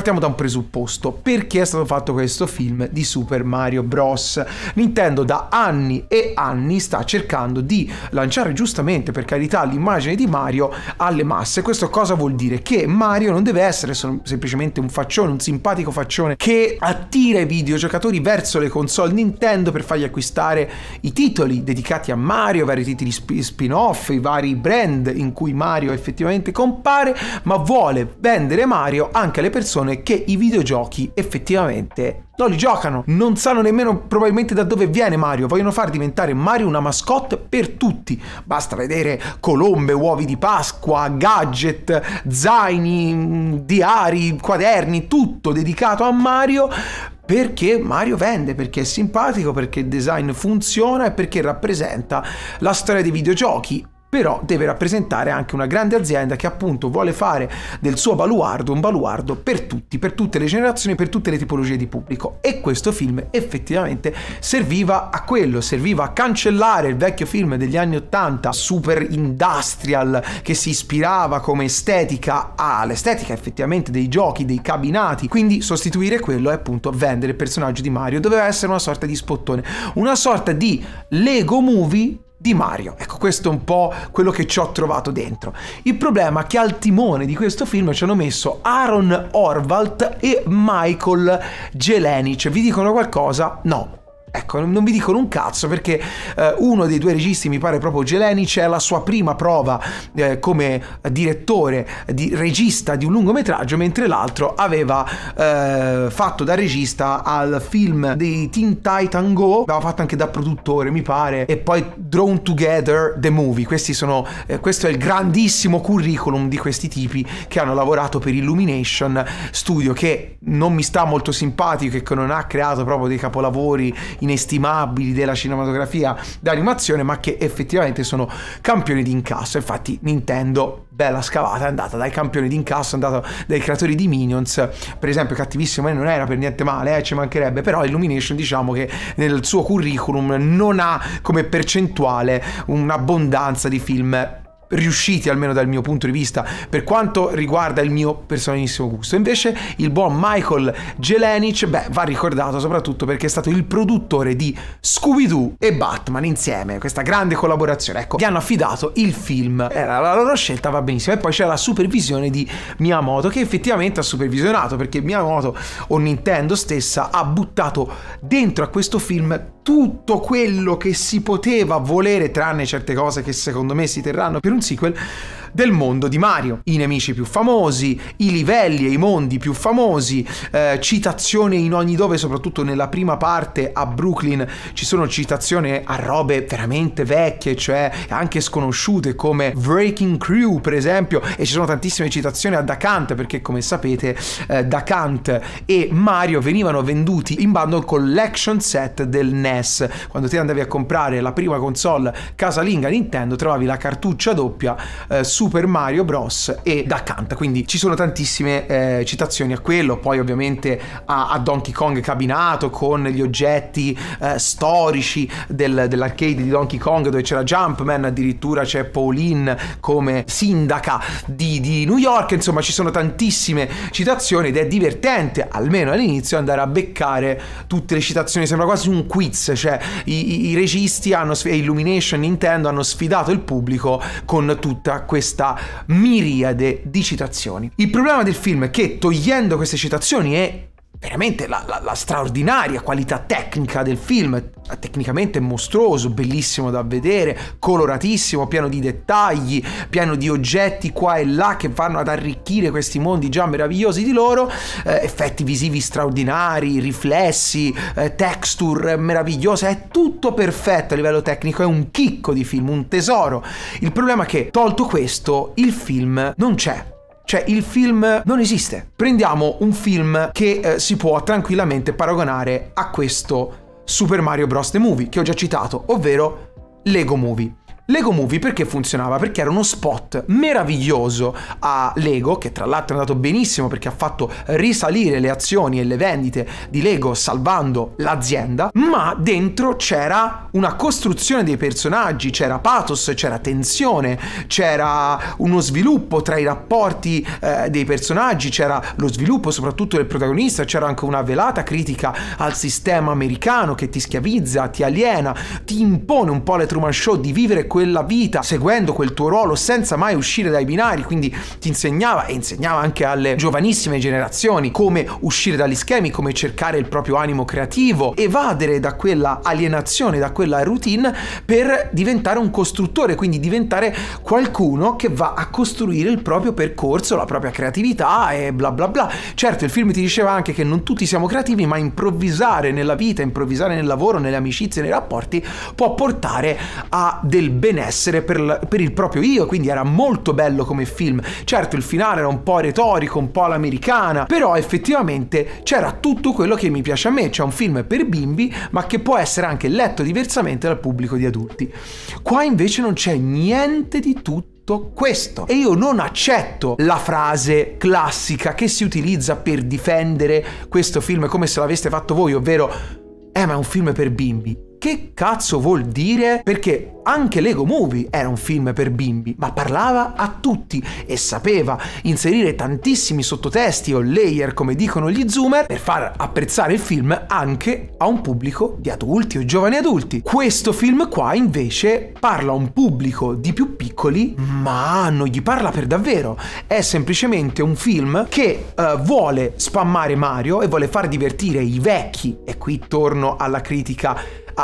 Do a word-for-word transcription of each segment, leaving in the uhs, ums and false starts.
partiamo da un presupposto. Perché è stato fatto questo film di Super Mario Bros? Nintendo da anni e anni sta cercando di lanciare, giustamente per carità, l'immagine di Mario alle masse. Questo cosa vuol dire? Che Mario non deve essere semplicemente un faccione, un simpatico faccione che attira i videogiocatori verso le console Nintendo per fargli acquistare i titoli dedicati a Mario, vari titoli spin-off, i vari brand in cui Mario effettivamente compare, ma vuole vendere Mario anche alle persone che i videogiochi effettivamente non li giocano, non sanno nemmeno probabilmente da dove viene Mario, vogliono far diventare Mario una mascotte per tutti. Basta vedere colombe, uovi di Pasqua, gadget, zaini, diari, quaderni, tutto dedicato a Mario, perché Mario vende, perché è simpatico, perché il design funziona e perché rappresenta la storia dei videogiochi. Però deve rappresentare anche una grande azienda che appunto vuole fare del suo baluardo un baluardo per tutti, per tutte le generazioni, per tutte le tipologie di pubblico. E questo film effettivamente serviva a quello, serviva a cancellare il vecchio film degli anni ottanta, super industrial, che si ispirava come estetica all'estetica effettivamente dei giochi, dei cabinati. Quindi sostituire quello e appunto vendere il personaggio di Mario. Doveva essere una sorta di spottone, una sorta di Lego Movie di Mario. Ecco, questo è un po' quello che ci ho trovato dentro. Il problema è che al timone di questo film ci hanno messo Aaron Horvath e Michael Jelenic. Vi dicono qualcosa? No. Ecco, non vi dicono un cazzo, perché eh, uno dei due registi, mi pare proprio Jelenic, è la sua prima prova eh, come direttore, di, regista di un lungometraggio, mentre l'altro aveva eh, fatto da regista al film dei Teen Titan Go, aveva fatto anche da produttore, mi pare, e poi Drawn Together The Movie. Questi sono, eh, questo è il grandissimo curriculum di questi tipi che hanno lavorato per Illumination, studio che non mi sta molto simpatico e che non ha creato proprio dei capolavori inestimabili della cinematografia d'animazione, ma che effettivamente sono campioni di incasso. Infatti Nintendo, bella scavata, è andata dai campioni di incasso, è andata dai creatori di Minions, per esempio. Cattivissimo e non era per niente male, eh, ci mancherebbe, però Illumination diciamo che nel suo curriculum non ha come percentuale un'abbondanza di film riusciti, almeno dal mio punto di vista, per quanto riguarda il mio personalissimo gusto. Invece il buon Michael Jelenic, beh, va ricordato soprattutto perché è stato il produttore di Scooby-Doo e Batman insieme, questa grande collaborazione. Ecco, gli hanno affidato il film, era la loro scelta, va benissimo. E poi c'è la supervisione di Miyamoto, che effettivamente ha supervisionato, perché Miyamoto, o Nintendo stessa, ha buttato dentro a questo film tutto quello che si poteva volere, tranne certe cose che secondo me si terranno per un sequel, del mondo di Mario. I nemici più famosi, i livelli e i mondi più famosi, eh, citazioni in ogni dove, soprattutto nella prima parte a Brooklyn ci sono citazioni a robe veramente vecchie, cioè anche sconosciute, come Breaking Crew per esempio, e ci sono tantissime citazioni a Dakant, perché come sapete eh, Dakant e Mario venivano venduti in bando al collection set del N E S. Quando ti andavi a comprare la prima console casalinga Nintendo, trovavi la cartuccia doppia eh, Super Mario Bros e Dakant, quindi ci sono tantissime eh, citazioni a quello. Poi ovviamente a, a Donkey Kong cabinato, con gli oggetti eh, storici del, dell'arcade di Donkey Kong, dove c'era Jumpman, addirittura c'è Pauline come sindaca di, di New York. Insomma, ci sono tantissime citazioni ed è divertente, almeno all'inizio, andare a beccare tutte le citazioni. Sembra quasi un quiz, cioè i, i registi hanno, Illumination, Nintendo hanno sfidato il pubblico con tutta questa Questa miriade di citazioni. Il problema del film è che, togliendo queste citazioni e veramente la, la, la straordinaria qualità tecnica del film, tecnicamente mostruoso, bellissimo da vedere, coloratissimo, pieno di dettagli, pieno di oggetti qua e là che vanno ad arricchire questi mondi già meravigliosi di loro, eh, effetti visivi straordinari, riflessi, eh, texture meravigliose, è tutto perfetto a livello tecnico, è un chicco di film, un tesoro. Il problema è che, tolto questo, il film non c'è. Cioè il film non esiste. Prendiamo un film che eh, si può tranquillamente paragonare a questo Super Mario Bros. The Movie che ho già citato, ovvero Lego Movie. Lego Movie perché funzionava? Perché era uno spot meraviglioso a Lego, che tra l'altro è andato benissimo perché ha fatto risalire le azioni e le vendite di Lego salvando l'azienda, ma dentro c'era una costruzione dei personaggi, c'era pathos, c'era tensione, c'era uno sviluppo tra i rapporti eh, dei personaggi, c'era lo sviluppo soprattutto del protagonista, c'era anche una velata critica al sistema americano che ti schiavizza, ti aliena, ti impone un po' le Truman Show di vivere questo quella vita seguendo quel tuo ruolo senza mai uscire dai binari, quindi ti insegnava e insegnava anche alle giovanissime generazioni come uscire dagli schemi, come cercare il proprio animo creativo, evadere da quella alienazione, da quella routine per diventare un costruttore, quindi diventare qualcuno che va a costruire il proprio percorso, la propria creatività e bla bla bla. Certo, il film ti diceva anche che non tutti siamo creativi, ma improvvisare nella vita, improvvisare nel lavoro, nelle amicizie, nei rapporti può portare a del bene benessere per, per il proprio io, quindi era molto bello come film. Certo, il finale era un po' retorico, un po' all'americana, però effettivamente c'era tutto quello che mi piace a me. C'è un film per bimbi ma che può essere anche letto diversamente dal pubblico di adulti. Qua invece non c'è niente di tutto questo, e io non accetto la frase classica che si utilizza per difendere questo film come se l'aveste fatto voi, ovvero eh ma è un film per bimbi. Che cazzo vuol dire? Perché anche Lego Movie era un film per bimbi, ma parlava a tutti e sapeva inserire tantissimi sottotesti o layer, come dicono gli zoomer, per far apprezzare il film anche a un pubblico di adulti o giovani adulti. Questo film qua invece parla a un pubblico di più piccoli, ma non gli parla per davvero. È semplicemente un film che uh, vuole spammare Mario e vuole far divertire i vecchi. E qui torno alla critica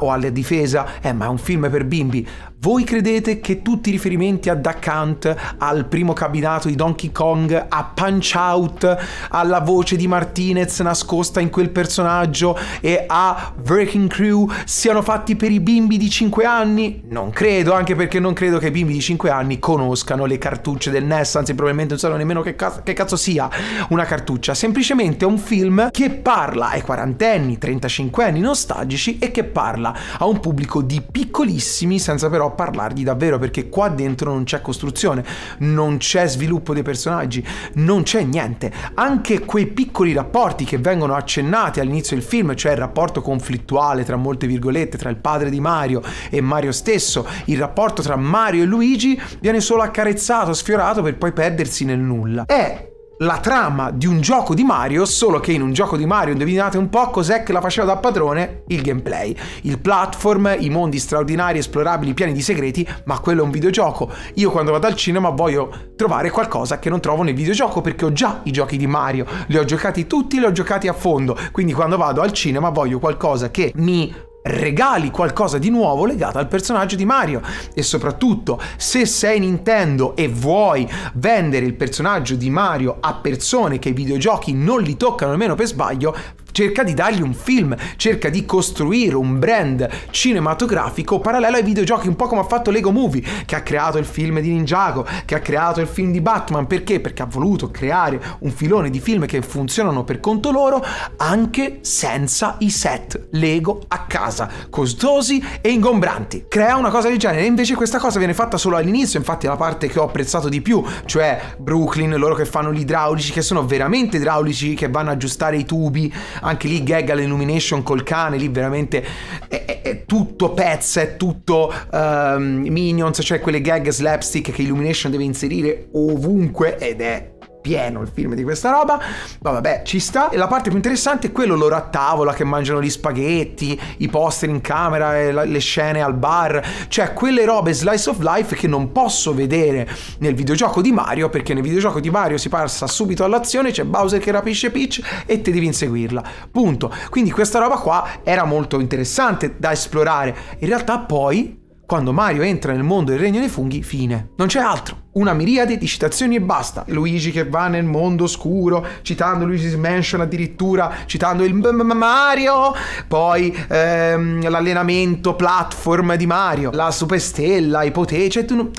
o alla difesa, eh ma è un film per bimbi. Voi credete che tutti i riferimenti a Dakant, al primo cabinato di Donkey Kong, a Punch Out, alla voce di Martinez nascosta in quel personaggio e a Breaking Crew siano fatti per i bimbi di cinque anni? Non credo, anche perché non credo che i bimbi di cinque anni conoscano le cartucce del N E S, anzi probabilmente non sanno nemmeno che cazzo, che cazzo sia una cartuccia. Semplicemente è un film che parla ai quarantenni, trentacinquenni nostalgici e che parla a un pubblico di piccolissimi senza però parlargli davvero, perché qua dentro non c'è costruzione, non c'è sviluppo dei personaggi, non c'è niente. Anche quei piccoli rapporti che vengono accennati all'inizio del film, cioè il rapporto conflittuale tra molte virgolette tra il padre di Mario e Mario stesso, il rapporto tra Mario e Luigi, viene solo accarezzato, sfiorato, per poi perdersi nel nulla. È la trama di un gioco di Mario, solo che in un gioco di Mario, indovinate un po' cos'è che la faceva da padrone? Il gameplay, il platform, i mondi straordinari, esplorabili, pieni di segreti, ma quello è un videogioco. Io quando vado al cinema voglio trovare qualcosa che non trovo nel videogioco, perché ho già i giochi di Mario, li ho giocati tutti, li ho giocati a fondo, quindi quando vado al cinema voglio qualcosa che mi regali qualcosa di nuovo legato al personaggio di Mario. E soprattutto, se sei Nintendo e vuoi vendere il personaggio di Mario a persone che i videogiochi non li toccano nemmeno per sbaglio, cerca di dargli un film, cerca di costruire un brand cinematografico parallelo ai videogiochi, un po' come ha fatto Lego Movie, che ha creato il film di Ninjago, che ha creato il film di Batman. Perché? Perché ha voluto creare un filone di film che funzionano per conto loro anche senza i set Lego a casa, costosi e ingombranti. Crea una cosa del genere, e invece questa cosa viene fatta solo all'inizio. Infatti è la parte che ho apprezzato di più, cioè Brooklyn, loro che fanno gli idraulici, che sono veramente idraulici, che vanno a aggiustare i tubi. Anche lì gag all'Illumination col cane, lì veramente è, è, è tutto pezza, è tutto uh, Minions, cioè quelle gag slapstick che Illumination deve inserire ovunque, ed è pieno il film di questa roba. Ma vabbè, ci sta. E la parte più interessante è quello loro a tavola che mangiano gli spaghetti, i poster in camera, e la, le scene al bar, cioè quelle robe slice of life che non posso vedere nel videogioco di Mario, perché nel videogioco di Mario si passa subito all'azione, c'è Bowser che rapisce Peach e te devi inseguirla, punto. Quindi questa roba qua era molto interessante da esplorare. In realtà poi quando Mario entra nel mondo del regno dei funghi, fine, non c'è altro. Una miriade di citazioni e basta. Luigi che va nel mondo oscuro, citando Luigi's Mansion addirittura, citando il Mario, poi ehm, l'allenamento platform di Mario, la superstella, ipoteca, cioè tu non...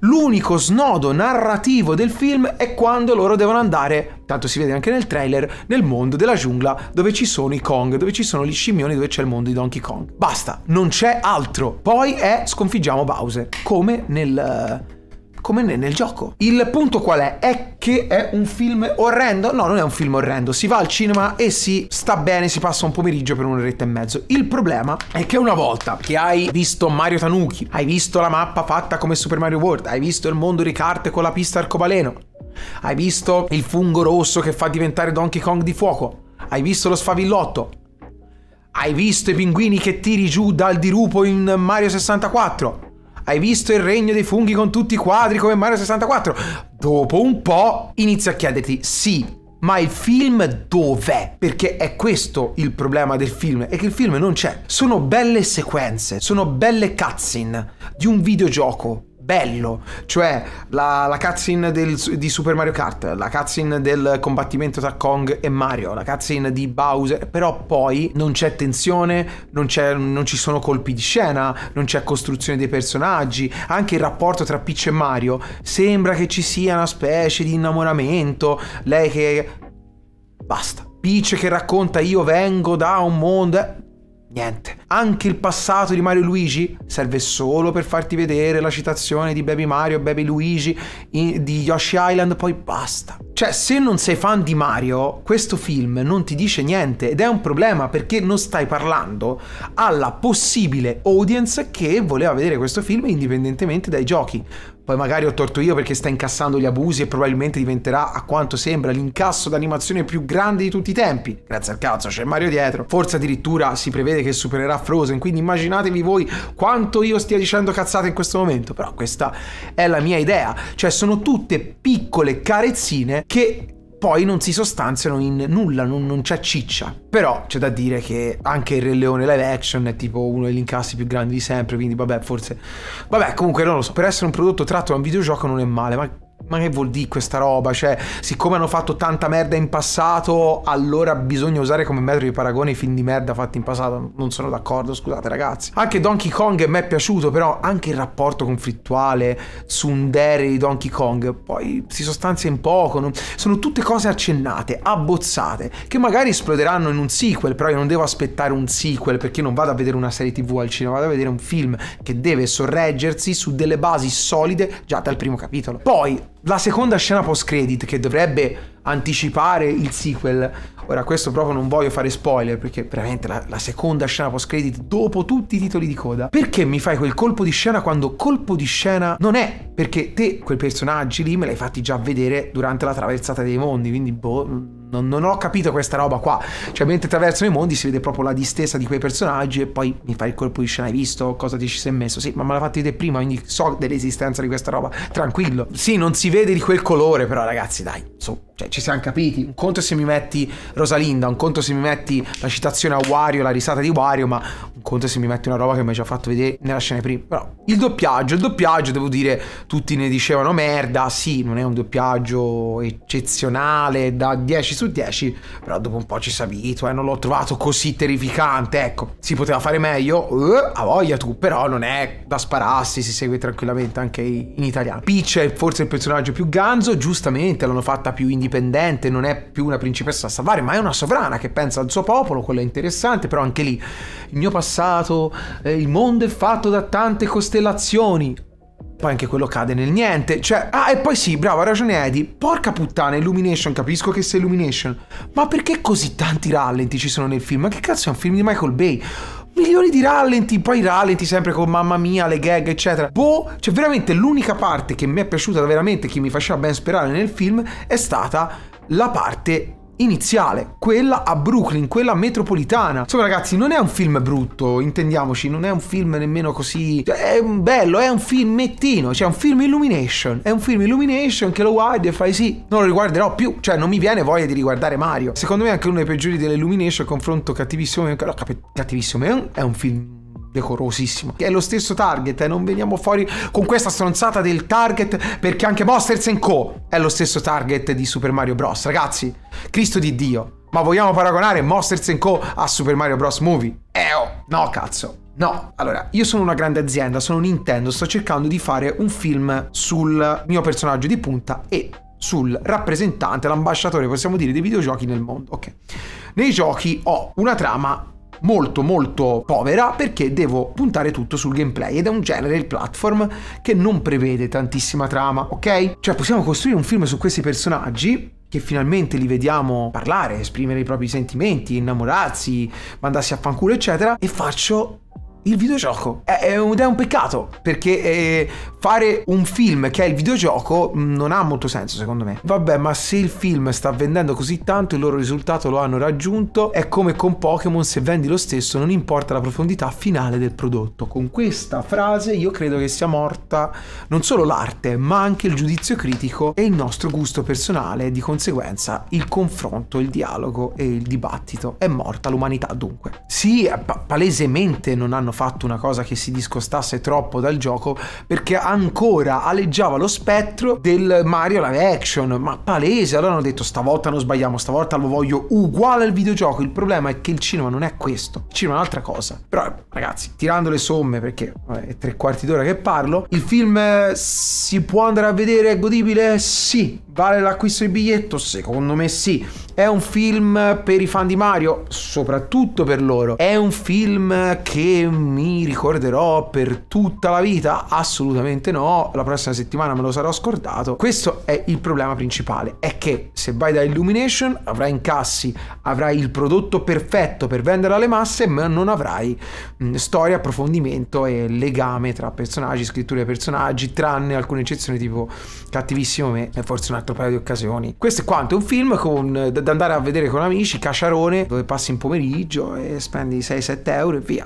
l'unico snodo narrativo del film è quando loro devono andare, tanto si vede anche nel trailer, nel mondo della giungla dove ci sono i Kong, dove ci sono gli scimmioni, dove c'è il mondo di Donkey Kong. Basta, non c'è altro. Poi è sconfiggiamo Bowser, come nel... come nel gioco. Il punto qual è? È che è un film orrendo? No, non è un film orrendo. Si va al cinema e si sta bene, si passa un pomeriggio per un'oretta e mezzo. Il problema è che una volta che hai visto Mario Tanuki, hai visto la mappa fatta come Super Mario World, hai visto il mondo di carte con la pista arcobaleno, hai visto il fungo rosso che fa diventare Donkey Kong di fuoco, hai visto lo sfavillotto, hai visto i pinguini che tiri giù dal dirupo in Mario sessantaquattro, hai visto il regno dei funghi con tutti i quadri come Mario sessantaquattro? Dopo un po' inizia a chiederti, sì, ma il film dov'è? Perché è questo il problema del film, è che il film non c'è. Sono belle sequenze, sono belle cutscene di un videogioco bello, cioè la, la cutscene del, di Super Mario Kart, la cutscene del combattimento tra Kong e Mario, la cutscene di Bowser, però poi non c'è tensione, non, non ci sono colpi di scena, non c'è costruzione dei personaggi, anche il rapporto tra Peach e Mario sembra che ci sia una specie di innamoramento, lei che... basta. Peach che racconta io vengo da un mondo... niente. Anche il passato di Mario e Luigi serve solo per farti vedere la citazione di Baby Mario e Baby Luigi in, di Yoshi Island, poi basta. Cioè, se non sei fan di Mario, questo film non ti dice niente ed è un problema perché non stai parlando alla possibile audience che voleva vedere questo film indipendentemente dai giochi. Poi magari ho torto io perché sta incassando gli abusi e probabilmente diventerà, a quanto sembra, l'incasso d'animazione più grande di tutti i tempi. Grazie al cazzo c'è Mario dietro. Forse addirittura si prevede che supererà Frozen, quindi immaginatevi voi quanto io stia dicendo cazzate in questo momento, però questa è la mia idea. Cioè sono tutte piccole carezzine che poi non si sostanziano in nulla, non, non c'è ciccia. Però c'è da dire che anche il Re Leone live action è tipo uno degli incassi più grandi di sempre, quindi vabbè, forse... vabbè, comunque non lo so. Per essere un prodotto tratto da un videogioco non è male, ma... ma che vuol dire questa roba? Cioè, siccome hanno fatto tanta merda in passato, allora bisogna usare come metro di paragone i film di merda fatti in passato. Non sono d'accordo, scusate ragazzi. Anche Donkey Kong mi è piaciuto, però anche il rapporto conflittuale su un dere di Donkey Kong poi si sostanzia in poco, non... sono tutte cose accennate, abbozzate, che magari esploderanno in un sequel, però io non devo aspettare un sequel perché non vado a vedere una serie tv al cinema, vado a vedere un film che deve sorreggersi su delle basi solide già dal primo capitolo. Poi la seconda scena post-credit che dovrebbe anticipare il sequel. Ora, questo proprio non voglio fare spoiler perché veramente la, la seconda scena post-credit dopo tutti i titoli di coda. Perché mi fai quel colpo di scena quando colpo di scena non è? Perché te quei personaggi lì me li hai fatti già vedere durante la traversata dei mondi, quindi boh... Non, non ho capito questa roba qua. Cioè, mentre attraversano i mondi si vede proprio la distesa di quei personaggi e poi mi fai il colpo di scena, hai visto cosa ti ci sei messo? Sì, ma me l'ha fatto vedere prima, quindi so dell'esistenza di questa roba, tranquillo. Sì, non si vede di quel colore, però ragazzi, dai, so, cioè, ci siamo capiti. Un conto è se mi metti Rosalinda, un conto è se mi metti la citazione a Wario, la risata di Wario, ma un conto è se mi metti una roba che mi hai già fatto vedere nella scena prima. Però il doppiaggio, il doppiaggio, devo dire, tutti ne dicevano merda, sì, non è un doppiaggio eccezionale da dieci su dieci, però dopo un po' ci si abitua e eh, non l'ho trovato così terrificante, ecco. Si poteva fare meglio, uh, a voglia tu, però non è da spararsi, si segue tranquillamente anche in italiano. Peach è forse il personaggio più ganzo, giustamente l'hanno fatta più indipendente, non è più una principessa a salvare, ma è una sovrana che pensa al suo popolo, quello è interessante, però anche lì il mio passato, eh, il mondo è fatto da tante costellazioni. Poi anche quello cade nel niente, cioè... ah, e poi sì, bravo, ha ragione Eddie. Porca puttana, Illumination, capisco che sei Illumination, ma perché così tanti rallenti ci sono nel film? Ma che cazzo è un film di Michael Bay? Milioni di rallenti, poi rallenti sempre con mamma mia, le gag, eccetera. Boh, cioè veramente l'unica parte che mi è piaciuta veramente, che mi faceva ben sperare nel film, è stata la parte... iniziale, quella a Brooklyn, quella metropolitana. Insomma ragazzi, non è un film brutto, intendiamoci, non è un film nemmeno così... è un bello, è un filmettino, cioè un film Illumination, è un film Illumination che lo guardi e fai sì, non lo riguarderò più, cioè non mi viene voglia di riguardare Mario. Secondo me è anche uno dei peggiori dell'Illumination, confronto cattivissimo, no, cattivissimo, è un, è un film... decorosissimo. È lo stesso target, eh? Non veniamo fuori con questa stronzata del target, perché anche Monsters and Co è lo stesso target di Super Mario Bros. Ragazzi, Cristo di Dio, ma vogliamo paragonare Monsters and Co a Super Mario Bros. Movie? Eh oh, no cazzo. No, allora, io sono una grande azienda, sono Nintendo, sto cercando di fare un film sul mio personaggio di punta e sul rappresentante, l'ambasciatore, possiamo dire, dei videogiochi nel mondo. Ok. Nei giochi ho una trama molto molto povera perché devo puntare tutto sul gameplay ed è un genere, il platform, che non prevede tantissima trama, ok? Cioè possiamo costruire un film su questi personaggi che finalmente li vediamo parlare, esprimere i propri sentimenti, innamorarsi, mandarsi a fanculo eccetera, e faccio il videogioco. È un, è un peccato, perché eh, fare un film che è il videogioco non ha molto senso secondo me. Vabbè, ma se il film sta vendendo così tanto, il loro risultato lo hanno raggiunto, è come con Pokémon, se vendi lo stesso non importa la profondità finale del prodotto. Con questa frase io credo che sia morta non solo l'arte, ma anche il giudizio critico e il nostro gusto personale, di conseguenza il confronto, il dialogo e il dibattito. È morta l'umanità dunque. Sì, pa- palesemente non hanno fatto una cosa che si discostasse troppo dal gioco, perché ancora aleggiava lo spettro del Mario live action, ma palese. Allora hanno detto stavolta non sbagliamo, stavolta lo voglio uguale al videogioco. Il problema è che il cinema non è questo, il cinema è un'altra cosa. Però ragazzi, tirando le somme, perché vabbè, è tre quarti d'ora che parlo, il film si può andare a vedere, è godibile? Sì. Vale l'acquisto di biglietto? Secondo me sì. È un film per i fan di Mario? Soprattutto per loro. È un film che mi ricorderò per tutta la vita? Assolutamente no. La prossima settimana me lo sarò scordato. Questo è il problema principale. È che se vai da Illumination avrai incassi, avrai il prodotto perfetto per vendere alle masse, ma non avrai mh, storia, approfondimento e legame tra personaggi, scrittura dei personaggi, tranne alcune eccezioni tipo Cattivissimo Me e forse una paio di occasioni. Questo è quanto, è un film con, da andare a vedere con amici, cacciarone, dove passi un pomeriggio e spendi sei sette euro e via.